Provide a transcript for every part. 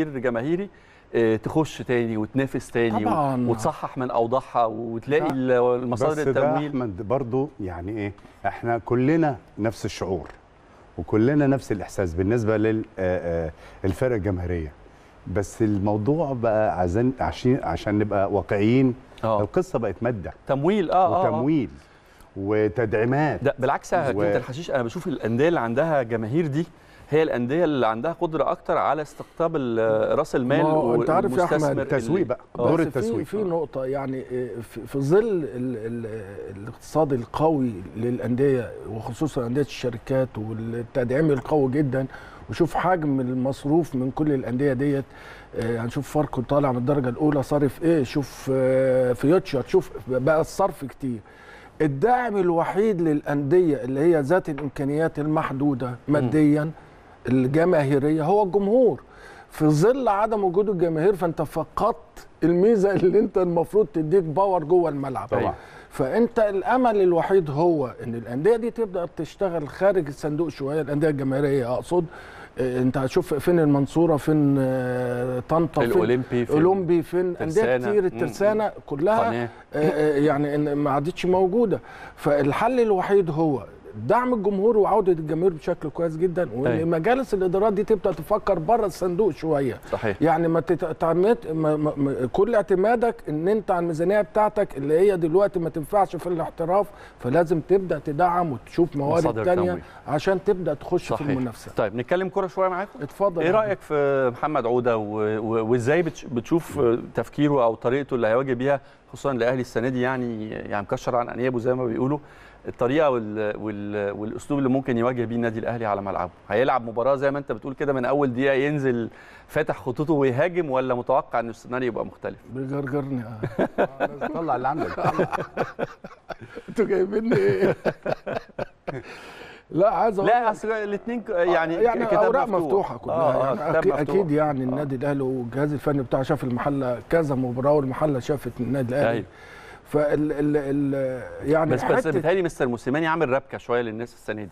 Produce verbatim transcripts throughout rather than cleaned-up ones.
جماهيري تخش تاني وتنافس تاني طبعاً. وتصحح من اوضاعها وتلاقي المصادر التمويل. بس احمد برضو يعني ايه، احنا كلنا نفس الشعور وكلنا نفس الاحساس بالنسبه للفرق الجماهيريه، بس الموضوع بقى عشان عشان نبقى واقعيين آه. القصه بقت ماده تمويل اه وتمويل آه. وتدعيمات. ده بالعكس يا كابتن الحشيش، انا بشوف الانديه اللي عندها جماهير دي هي الانديه اللي عندها قدره اكتر على استقطاب راس المال والمستثمر. التسويق بقى دور التسويق في نقطه، يعني في ظل الاقتصاد القوي للانديه وخصوصا انديه الشركات والتدعيم القوي جدا، وشوف حجم المصروف من كل الانديه ديت، هنشوف يعني فرق طالع من الدرجه الاولى صارف ايه، شوف فيوتشر، شوف بقى الصرف كتير. الدعم الوحيد للانديه اللي هي ذات الامكانيات المحدوده ماديا الجماهيريه هو الجمهور. في ظل عدم وجود الجماهير فانت فقدت الميزه اللي انت المفروض تديك باور جوه الملعب طبعا. فانت الامل الوحيد هو ان الانديه دي تبدا تشتغل خارج الصندوق شويه، الانديه الجماهيريه اقصد. انت هتشوف فين المنصوره، فين طنطا، الاولمبي، فين الاولمبي، فين انديه كتير، الترسانه كلها يعني ما عادتش موجوده. فالحل الوحيد هو دعم الجمهور وعوده الجماهير بشكل كويس جدا، وان مجالس الادارات دي تبدا تفكر بره الصندوق شويه. صحيح. يعني ما تعتمد كل اعتمادك ان انت على الميزانيه بتاعتك اللي هي دلوقتي ما تنفعش في الاحتراف، فلازم تبدا تدعم وتشوف موارد ثانيه عشان تبدا تخش صحيح. في المنافسه. طيب نتكلم كوره شويه معاكم. اتفضل. ايه رايك في محمد عوده وازاي بتشوف تفكيره او طريقته اللي هيواجه بيها خصوصا الاهلي السنه دي، يعني يعني مكشر عن انيابه زي ما بيقولوا، الطريقه وال... وال... والاسلوب اللي ممكن يواجه بيه النادي الاهلي على ملعبه؟ هيلعب مباراه زي ما انت بتقول كده من اول دقيقه ينزل فاتح خطوطه ويهاجم، ولا متوقع ان السيناريو يبقى مختلف؟ بيجرجرني اه طلع اللي عندك انتوا جايبيني ايه؟ لا عايز اقول لا اصل الاثنين يعني يعني اوراق مفتوحه كلها آه يعني اكيد, أكيد يعني النادي الاهلي والجهاز الفني بتاعه شاف المحله كذا مباراه، والمحله شافت النادي الاهلي. فال ال ال يعني بس بس بيتهيألي مستر موسيماني عامل ربكه شويه للناس السنه دي،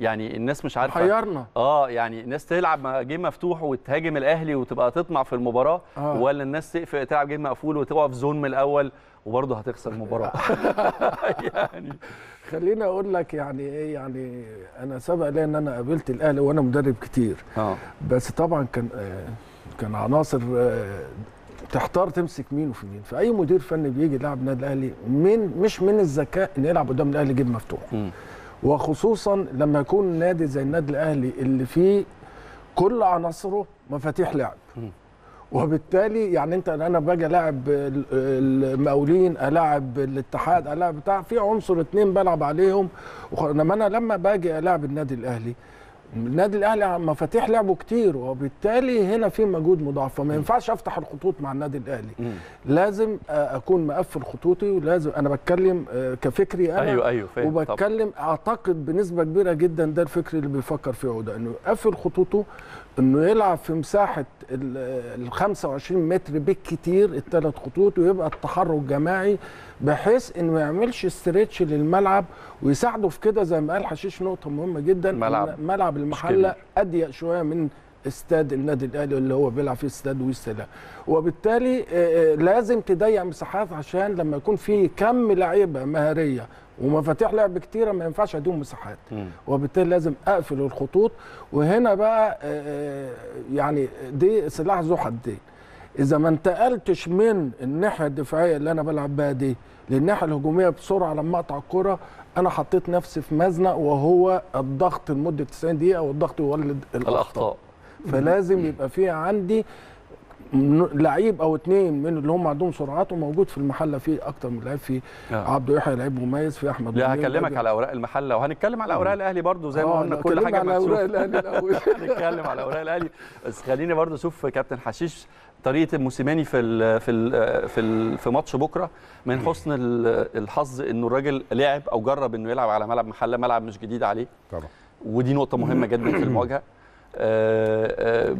يعني الناس مش عارفه حيرنا اه يعني الناس تلعب جيم مفتوح وتهاجم الاهلي وتبقى تطمع في المباراه آه. ولا الناس تقفل تلعب جيم مقفول وتقف زون من الاول وبرضه هتخسر المباراه يعني خليني اقول لك يعني ايه، يعني انا سبق لي ان انا قابلت الاهلي وانا مدرب كتير آه. بس طبعا كان كان عناصر تحتار تمسك مين وفي مين. فاي مدير فني بيجي يلعب النادي الاهلي من مش من الذكاء ان يلعب قدام الاهلي جيب مفتوح م. وخصوصا لما يكون نادي زي النادي الاهلي اللي فيه كل عناصره مفاتيح لعب، وبالتالي يعني انت انا باجي العب المقاولين، العب الاتحاد، العب بتاع في عنصر اتنين بلعب عليهم. انما انا لما باجي العب النادي الاهلي النادي الاهلي مفاتيح لعبه كتير، وبالتالي هنا في مجهود مضاعف. فما ينفعش افتح الخطوط مع النادي الاهلي، مم. لازم اكون مقفل خطوطي، ولازم انا بتكلم كفكري انا ايوه ايوه فاهم وبتكلم طب. اعتقد بنسبه كبيره جدا ده الفكر اللي بيفكر فيه عوده، انه يقفل خطوطه، انه يلعب في مساحه ال خمسة وعشرين متر بالكتير الثلاث خطوط، ويبقى التحرك جماعي بحيث انه ما يعملش استريتش للملعب، ويساعده في كده زي ما قال حشيش نقطه مهمه جدا، ملعب ملعب المحله اضيق شويه من استاد النادي الاهلي اللي هو بيلعب فيه استاد ويستاد، وبالتالي لازم تضيق مساحات عشان لما يكون في كم لعيبه مهاريه ومفاتيح لعب كتيره ما ينفعش اديهم مساحات، وبالتالي لازم اقفل الخطوط. وهنا بقى يعني دي سلاح ذو حدين، اذا ما انتقلتش من الناحيه الدفاعيه اللي انا بلعب بها دي للناحيه الهجوميه بسرعه لما اقطع الكره، انا حطيت نفسي في مزنق وهو الضغط لمده تسعين دقيقه، والضغط يولد الاخطاء. فلازم يبقى في عندي لعيب او اتنين من اللي هم عندهم سرعات، وموجود في المحله في اكتر من لعيب، في عبده يحيى لعيب مميز، في احمد لا هكلمك على اوراق المحله، وهنتكلم على اوراق الاهلي برضو زي ما قلنا كل حاجه على اوراق الاهلي الاول هنتكلم على اوراق الاهلي. بس خليني برضو اشوف كابتن حشيش طريقه موسيماني في ال في ال في ال في ماتش بكره. من حسن الحظ انه الراجل لعب او جرب انه يلعب على ملعب محله، ملعب مش جديد عليه طبعا، ودي نقطه مهمه جدا في المواجهه. آه آه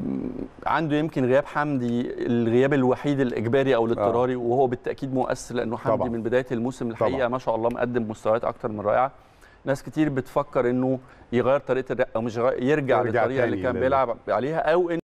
عنده يمكن غياب حمدي الغياب الوحيد الاجباري او الاضطراري، وهو بالتاكيد مؤثر لانه حمدي طبعا. من بدايه الموسم الحقيقه ما شاء الله مقدم مستويات اكتر من رائعه. ناس كتير بتفكر انه يغير طريقه او مش يرجع للطريقه اللي كان بيلعب عليها، او